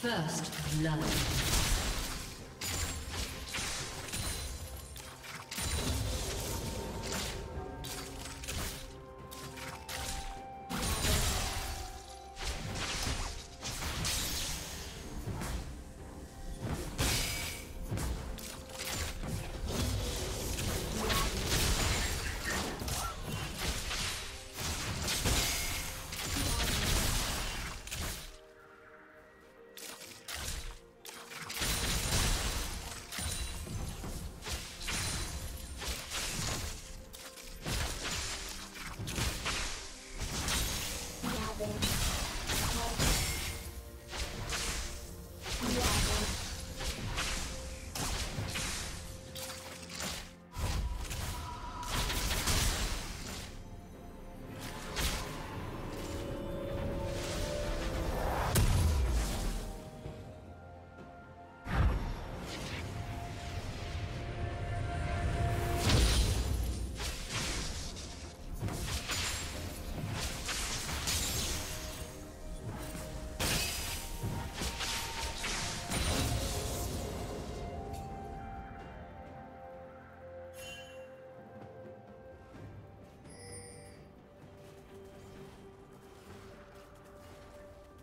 First love.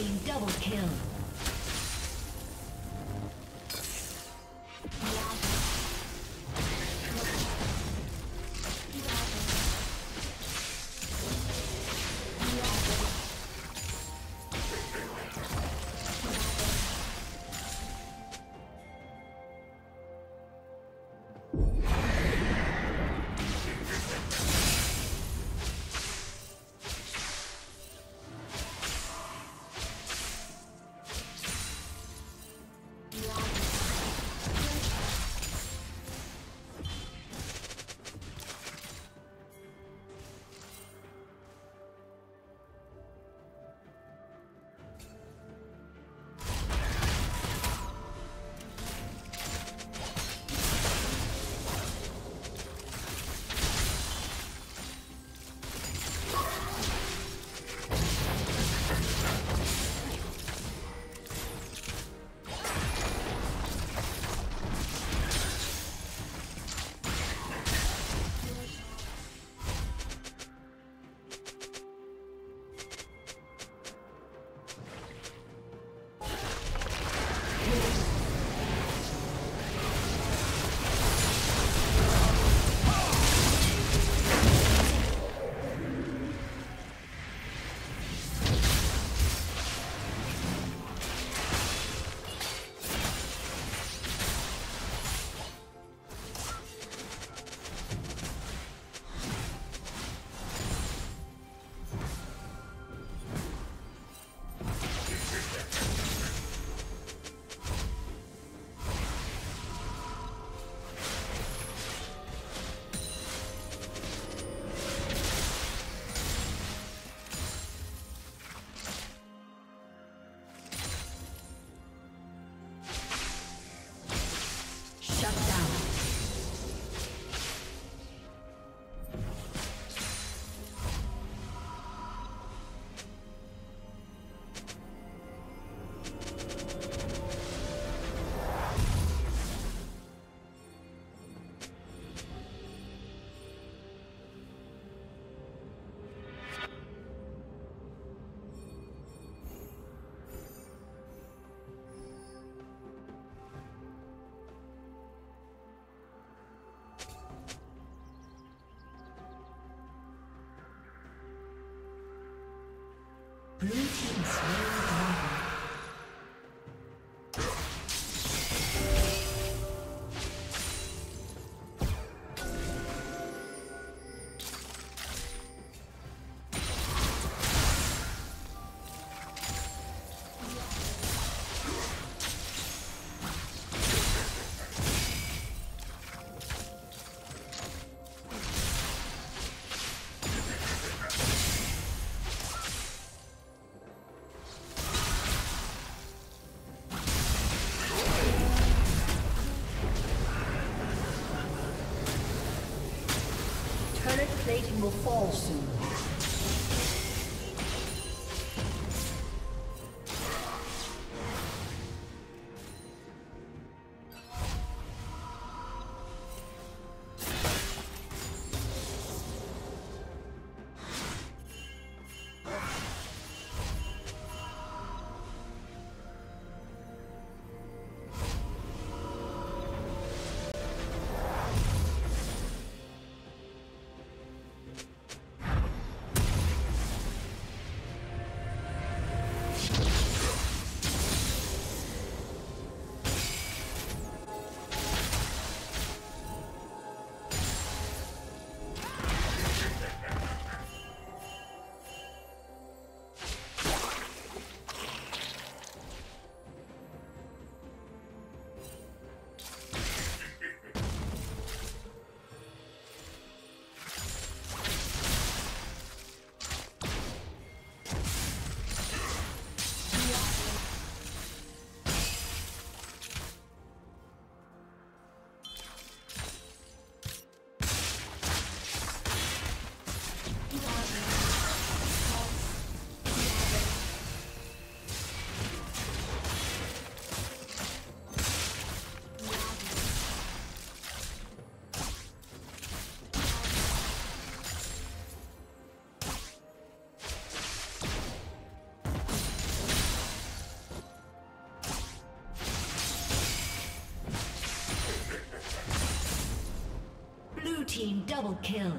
team double kill. Blue team's plating will fall soon. Blue team double kill.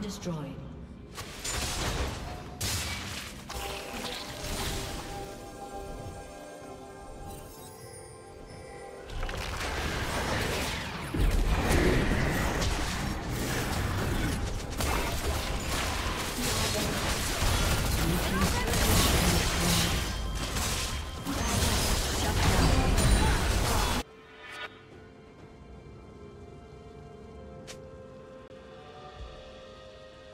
Destroyed.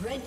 Red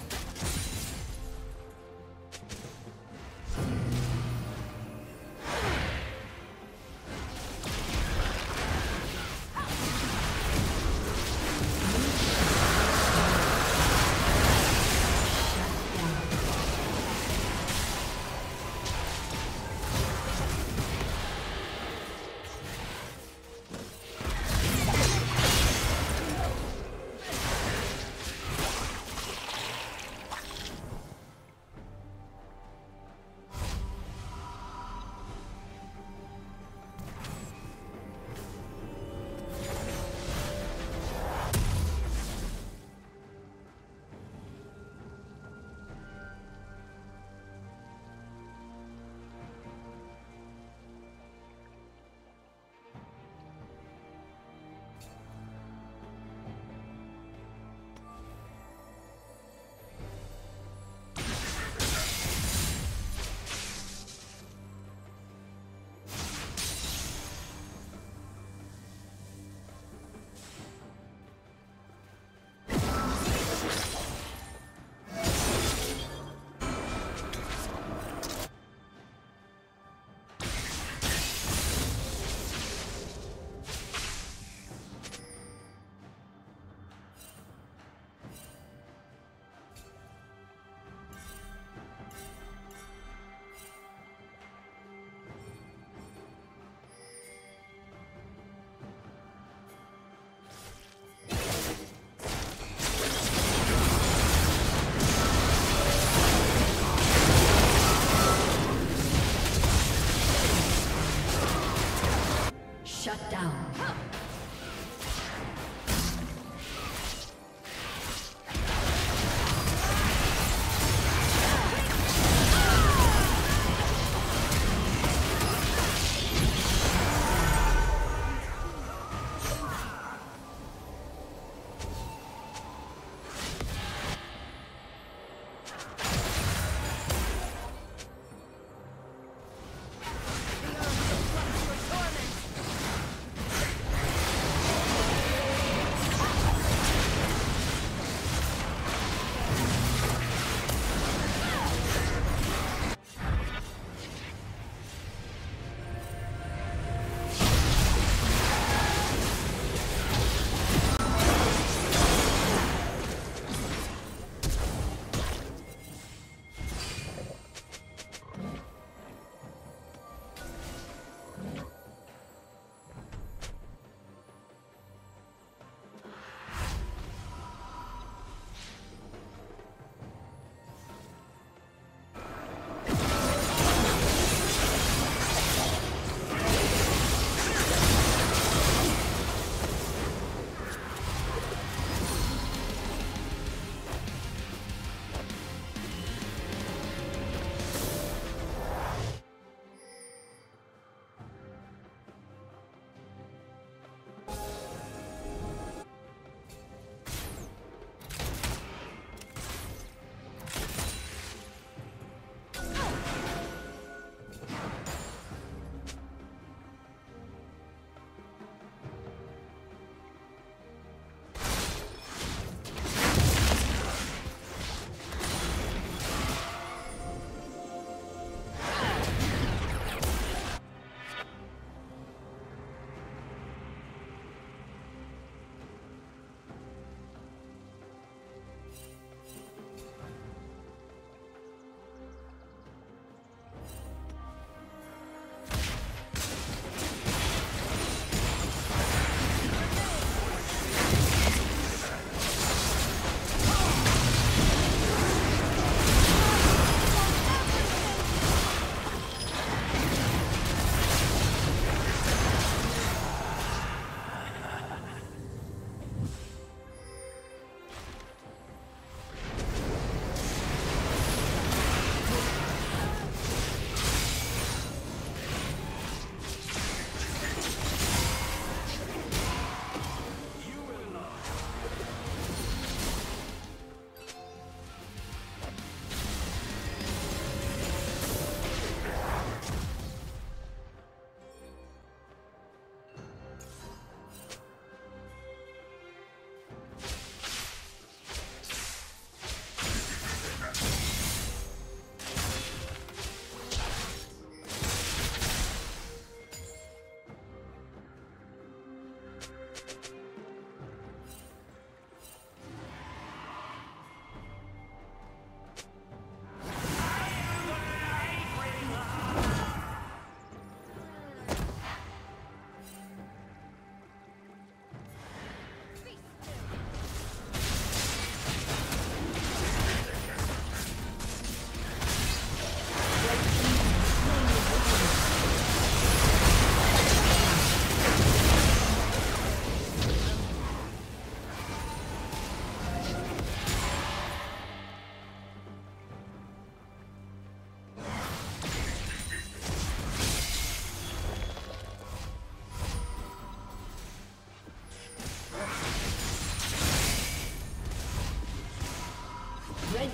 Red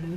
Blue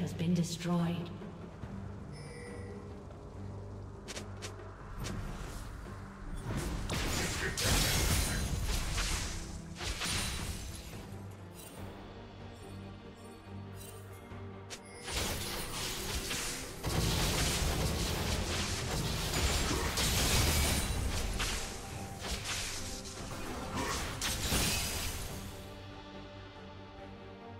Has been destroyed.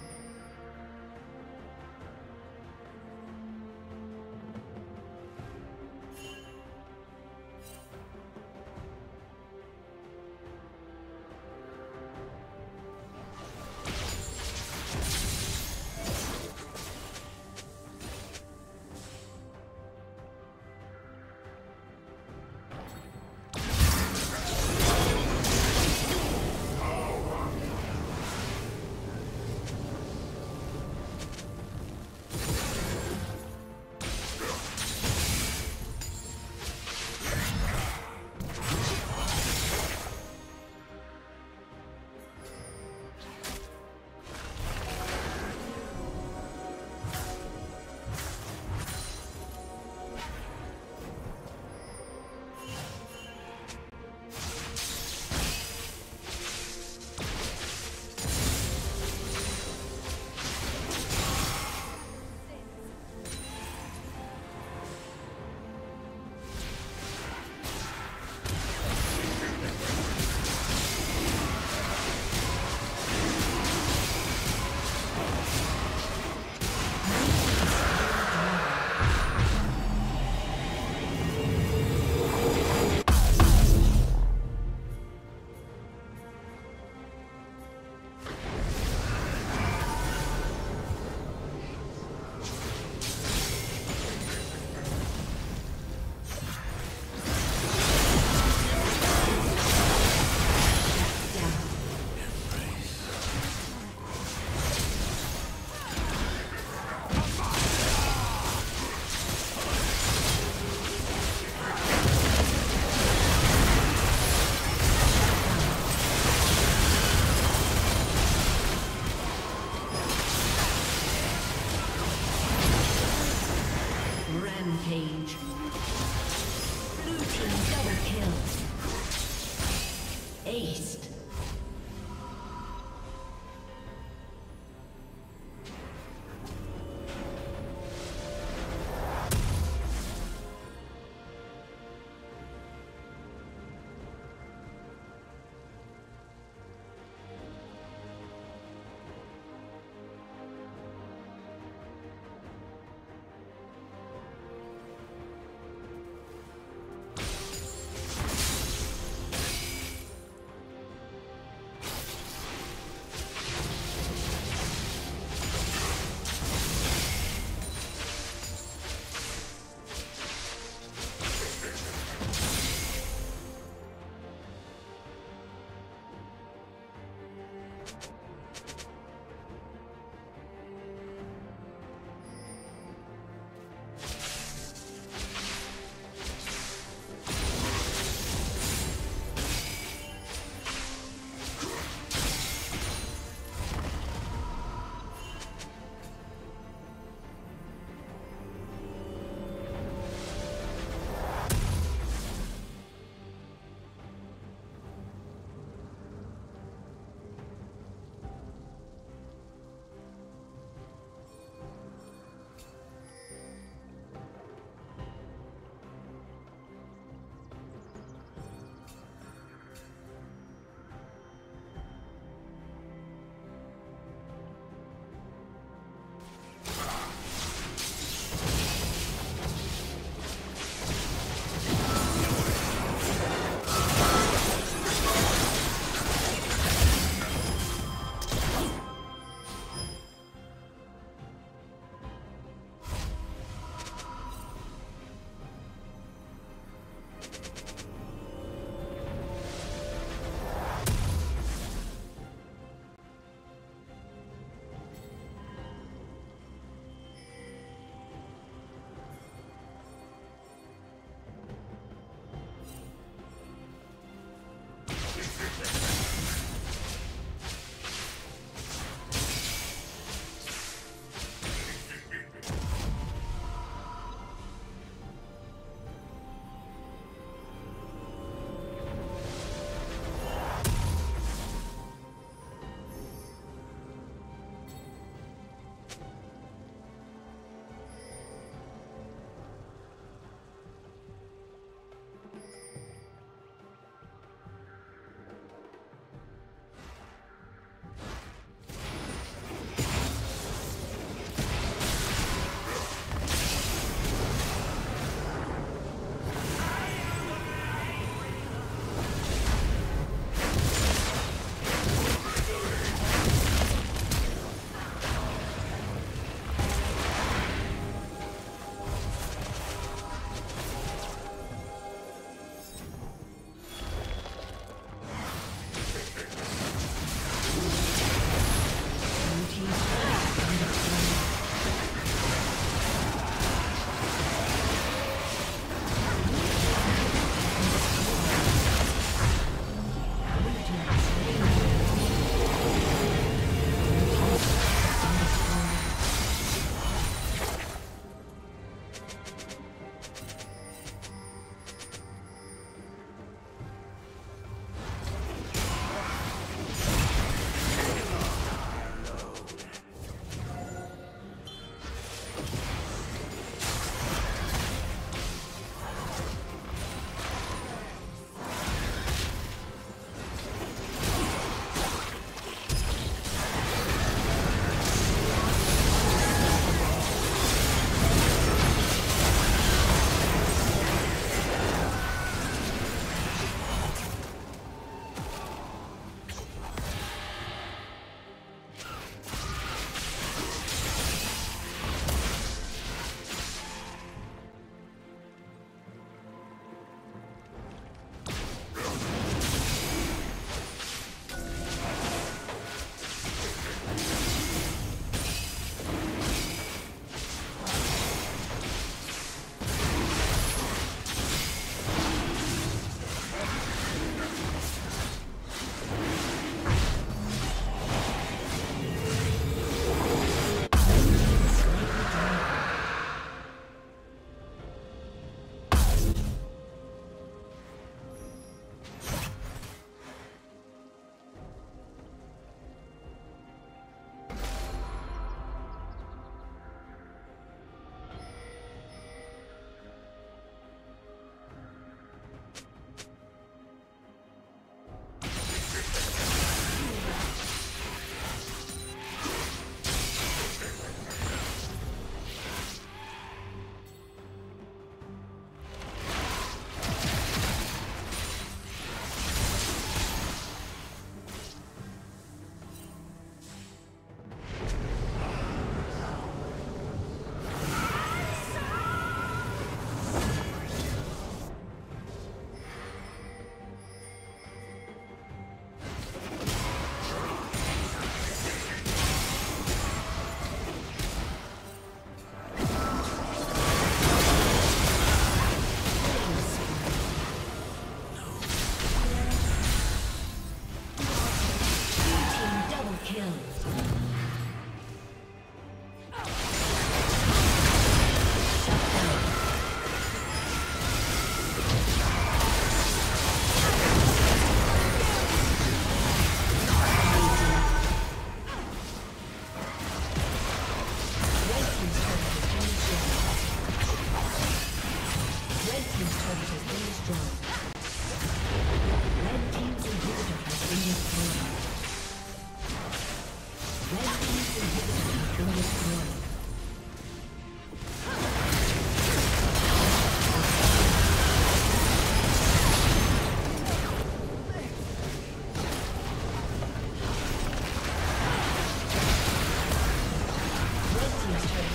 Red team's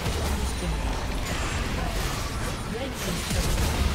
turret has been destroyed.